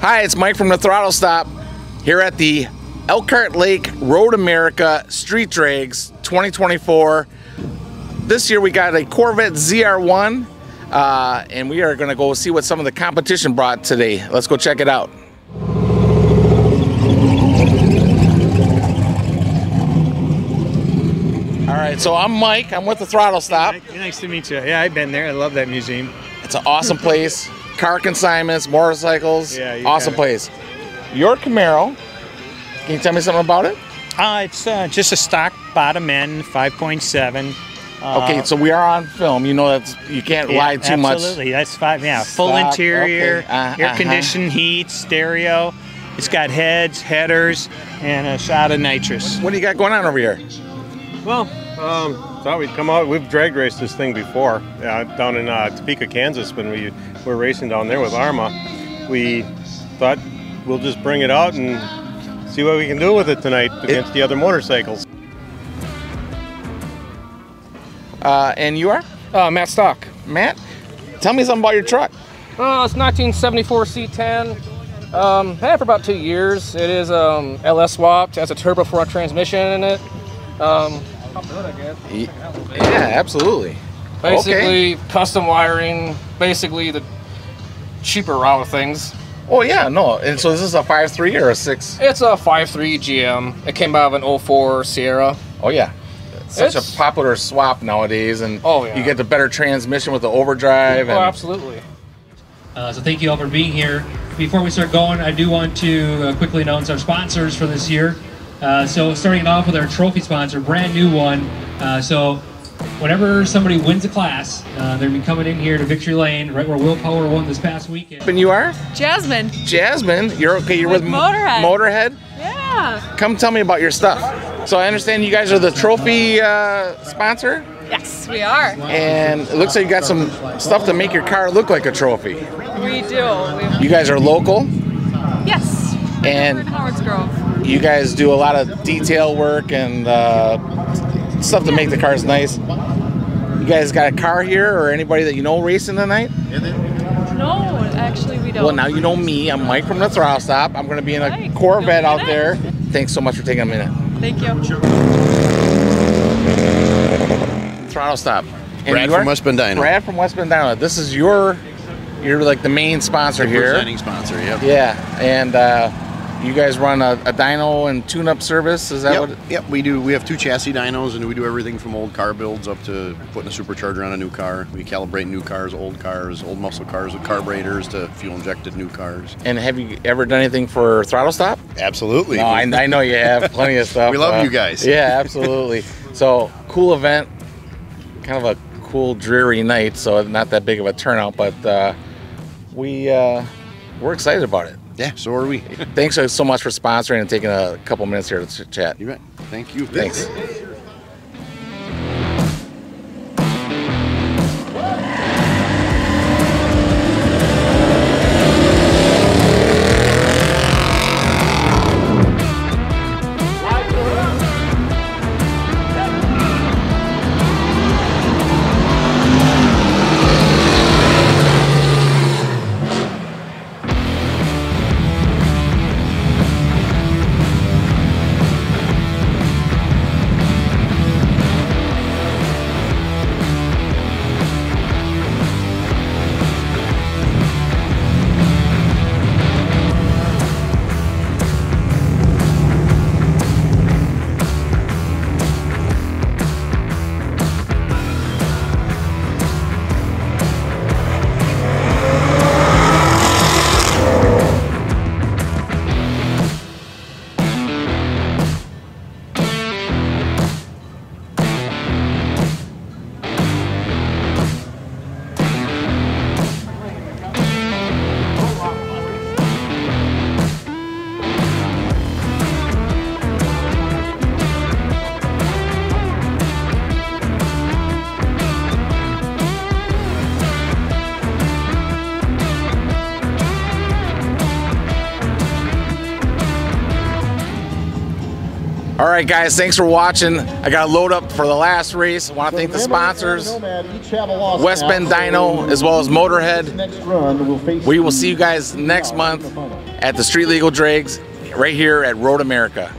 Hi, it's Mike from the Throttle Stop here at the Elkhart Lake Road America Street Drags 2024. This year we got a Corvette ZR1 and we are going to go see what some of the competition brought today. Let's go check it out. Alright, so I'm Mike. I'm with the Throttle Stop. Hey, Mike. Nice to meet you. Yeah, I've been there. I love that museum. It's an awesome place. Car consignments, motorcycles, awesome place. Your Camaro, can you tell me something about it? It's just a stock bottom end, 5.7. Okay, so we are on film. You know that you can't lie too much. Absolutely, that's five. Yeah, full stock, interior, okay. Air conditioned, heat, stereo. It's got heads, headers, and a shot of nitrous. What do you got going on over here? Well, thought we'd come out. We've drag raced this thing before down in Topeka, Kansas, when we were racing down there with Arma. We thought we'll just bring it out and see what we can do with it tonight against the other motorcycles. And you are? Matt Stock. Matt, tell me something about your truck. It's 1974 C10. Had it for about 2 years. It is LS swapped. Has a turbo front transmission in it. Yeah, absolutely. Basically, okay. Custom wiring, basically the cheaper route of things. Oh, yeah, no. And so this is a 5.3 or a 6? It's a 5.3 GM. It came out of an 04 Sierra. Oh, yeah. It's such a popular swap nowadays, and you get the better transmission with the overdrive. Oh, absolutely. So thank you all for being here. Before we start going, I do want to quickly announce our sponsors for this year. So starting off with our trophy sponsor, brand new one. So whenever somebody wins a class, they're going to be coming in here to Victory Lane, right where Will Power won this past weekend. And you are? Jasmine. Jasmine, you're with Motorhead. Motorhead? Yeah. Come tell me about your stuff. So I understand you guys are the trophy sponsor? Yes, we are. And it looks like you got some stuff to make your car look like a trophy. We do. You guys are local? Yes. And we're in Howard's Grove. You guys do a lot of detail work and stuff to make the cars nice. You guys got a car here or anybody that you know racing tonight? No, actually we don't. Well, now you know me. I'm Mike from the Throttle Stop. I'm going to be in a Corvette out there. Thanks so much for taking a minute. Thank you. Throttle Stop. Brad from West Bend Dyno. Brad from West Bend Dyno. This is your, you're like the main sponsor here. The presenting sponsor, yep. Yeah, and... you guys run a dyno and tune-up service, is that what? Yep, we do. We have two chassis dynos, and we do everything from old car builds up to putting a supercharger on a new car. We calibrate new cars, old muscle cars with carburetors to fuel-injected new cars. And have you ever done anything for Throttle Stop? Absolutely. No, I know you have plenty of stuff. We love you guys. Yeah, absolutely. So, cool event, kind of a cool, dreary night, so not that big of a turnout, but we're excited about it. Yeah, so are we. Thanks so much for sponsoring and taking a couple minutes here to chat. You're right. Thank you. Thanks. All right, guys, thanks for watching. I got to load up for the last race. I want to thank the sponsors, West Bend Dyno, as well as Motorhead. We will see you guys next month at the Street Legal Drags right here at Road America.